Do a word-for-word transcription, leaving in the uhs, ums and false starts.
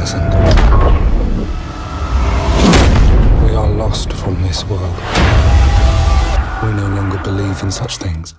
innocent. We are lost from this world. We no longer believe in such things.